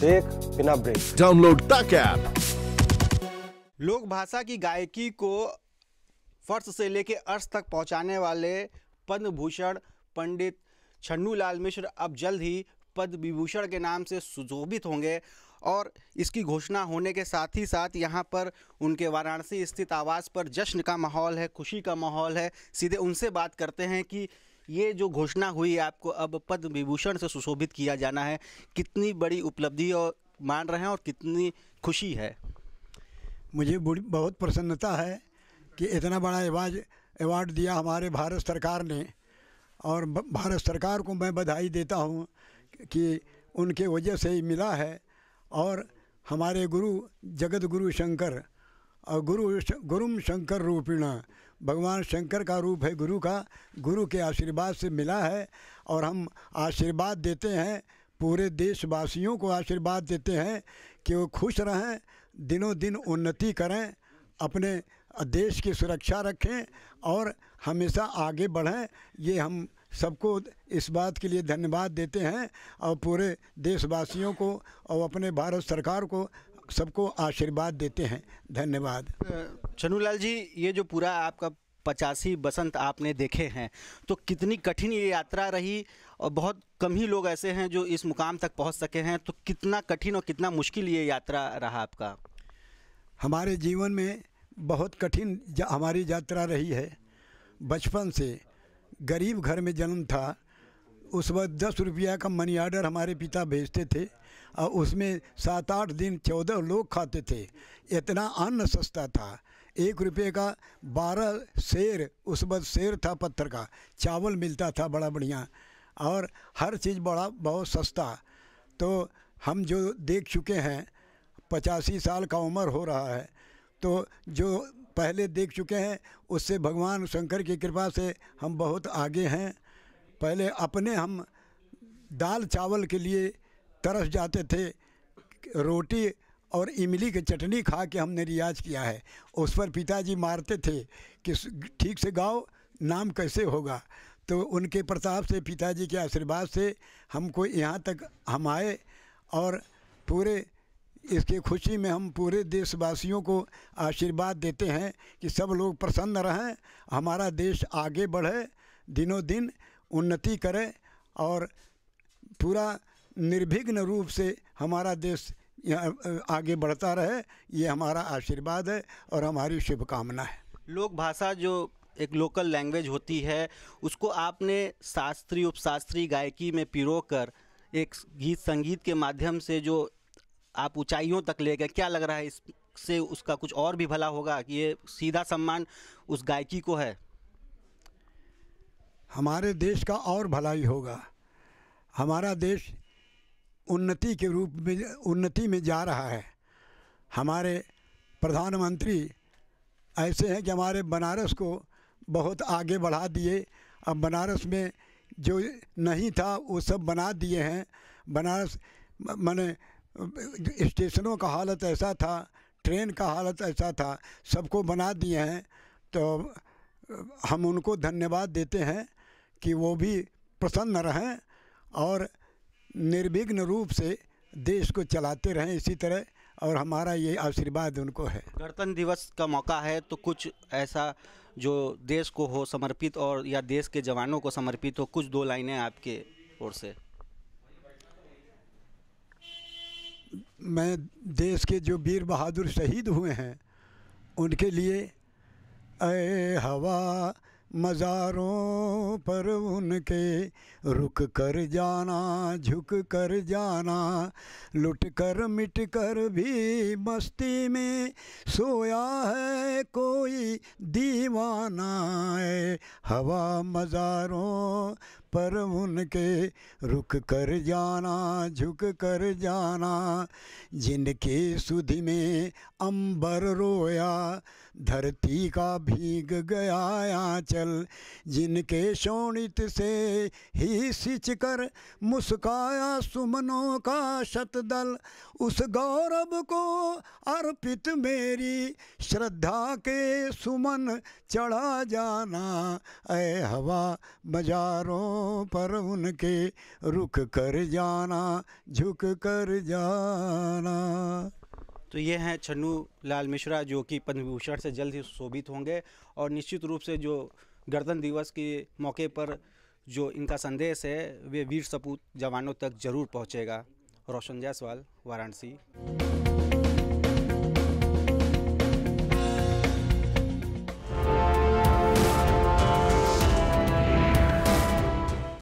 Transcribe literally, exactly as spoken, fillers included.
देख बिना break. Download तक ऐप। लोक भाषा की गायकी को फर्श से लेके अर्श तक पहुंचाने वाले पद्म भूषण पंडित छन्नूलाल मिश्र अब जल्द ही पद्म विभूषण के नाम से सुशोभित होंगे और इसकी घोषणा होने के साथ ही साथ यहाँ पर उनके वाराणसी स्थित आवास पर जश्न का माहौल है, खुशी का माहौल है। सीधे उनसे बात करते हैं कि ये जो घोषणा हुई है, आपको अब पद्म विभूषण से सुशोभित किया जाना है, कितनी बड़ी उपलब्धि और मान रहे हैं और कितनी खुशी है? मुझे बहुत प्रसन्नता है कि इतना बड़ा एवाज अवार्ड दिया हमारे भारत सरकार ने और भारत सरकार को मैं बधाई देता हूँ कि उनके वजह से ही मिला है। और हमारे गुरु जगत गुरु शंकर और गुरु गुरुम शंकर रूपिणा, भगवान शंकर का रूप है गुरु का, गुरु के आशीर्वाद से मिला है। और हम आशीर्वाद देते हैं, पूरे देशवासियों को आशीर्वाद देते हैं कि वो खुश रहें, दिनों दिन उन्नति करें, अपने देश की सुरक्षा रखें और हमेशा आगे बढ़ें। ये हम सबको इस बात के लिए धन्यवाद देते हैं और पूरे देशवासियों को और अपने भारत सरकार को सबको आशीर्वाद देते हैं। धन्यवाद। छन्नूलाल जी, ये जो पूरा आपका पचासी बसंत आपने देखे हैं, तो कितनी कठिन ये यात्रा रही और बहुत कम ही लोग ऐसे हैं जो इस मुकाम तक पहुंच सके हैं, तो कितना कठिन और कितना मुश्किल ये यात्रा रहा आपका? हमारे जीवन में बहुत कठिन जा, हमारी यात्रा रही है। बचपन से गरीब घर में जन्म था, उस वक्त दस रुपया का मनी आर्डर हमारे पिता भेजते थे और उसमें सात आठ दिन चौदह लोग खाते थे। इतना अन्न सस्ता था, एक रुपये का बारह सेर, उस वक्त सेर था पत्थर का, चावल मिलता था बड़ा बढ़िया और हर चीज़ बड़ा बहुत सस्ता। तो हम जो देख चुके हैं, पचासी साल का उम्र हो रहा है, तो जो पहले देख चुके हैं उससे भगवान शंकर की कृपा से हम बहुत आगे हैं। पहले अपने हम दाल चावल के लिए तरस जाते थे, रोटी और इमली की चटनी खा के हमने रियाज किया है। उस पर पिताजी मारते थे कि ठीक से गाओ, नाम कैसे होगा। तो उनके प्रताप से, पिताजी के आशीर्वाद से हमको यहाँ तक हम आए और पूरे इसकी खुशी में हम पूरे देशवासियों को आशीर्वाद देते हैं कि सब लोग प्रसन्न रहें, हमारा देश आगे बढ़े, दिनों दिन उन्नति करें और पूरा निर्विघ्न रूप से हमारा देश आगे बढ़ता रहे। ये हमारा आशीर्वाद है और हमारी शुभकामना है। लोक भाषा जो एक लोकल लैंग्वेज होती है, उसको आपने शास्त्रीय उपशास्त्रीय गायकी में पिरोकर एक गीत संगीत के माध्यम से जो आप ऊंचाइयों तक ले गए, क्या लग रहा है इससे उसका कुछ और भी भला होगा कि ये सीधा सम्मान उस गायकी को है? हमारे देश का और भलाई होगा। हमारा देश उन्नति के रूप में उन्नति में जा रहा है। हमारे प्रधानमंत्री ऐसे हैं कि हमारे बनारस को बहुत आगे बढ़ा दिए। अब बनारस में जो नहीं था वो सब बना दिए हैं। बनारस माने स्टेशनों का हालत ऐसा था, ट्रेन का हालत ऐसा था, सबको बना दिए हैं। तो हम उनको धन्यवाद देते हैं कि वो भी प्रसन्न रहें और निर्विघ्न रूप से देश को चलाते रहें इसी तरह, और हमारा ये आशीर्वाद उनको है। गणतंत्र दिवस का मौका है, तो कुछ ऐसा जो देश को हो समर्पित और या देश के जवानों को समर्पित हो, कुछ दो लाइनें आपके ओर से। मैं देश के जो वीर बहादुर शहीद हुए हैं उनके लिए, ऐ हवा मज़ारों पर उनके रुक कर जाना, झुक कर जाना, लुट कर मिट कर भी मस्ती में सोया है कोई दीवाना। ऐ हवा मज़ारों पर उनके रुक कर जाना, झुक कर जाना, जिनके सुधि में अंबर रोया, धरती का भीग गया आंचल, जिनके शोणित से ही सिंच कर मुस्काया सुमनों का शतदल, उस गौरव को अर्पित मेरी श्रद्धा के सुमन चढ़ा जाना। ऐ हवा मज़ारों पर उनके रुक कर जाना, झुक कर जाना। तो ये हैं छन्नूलाल मिश्रा जो कि पद्म विभूषण से जल्द ही शोभित होंगे और निश्चित रूप से जो गणतंत्र दिवस के मौके पर जो इनका संदेश है वे वीर सपूत जवानों तक जरूर पहुंचेगा। रोशन जायसवाल, वाराणसी।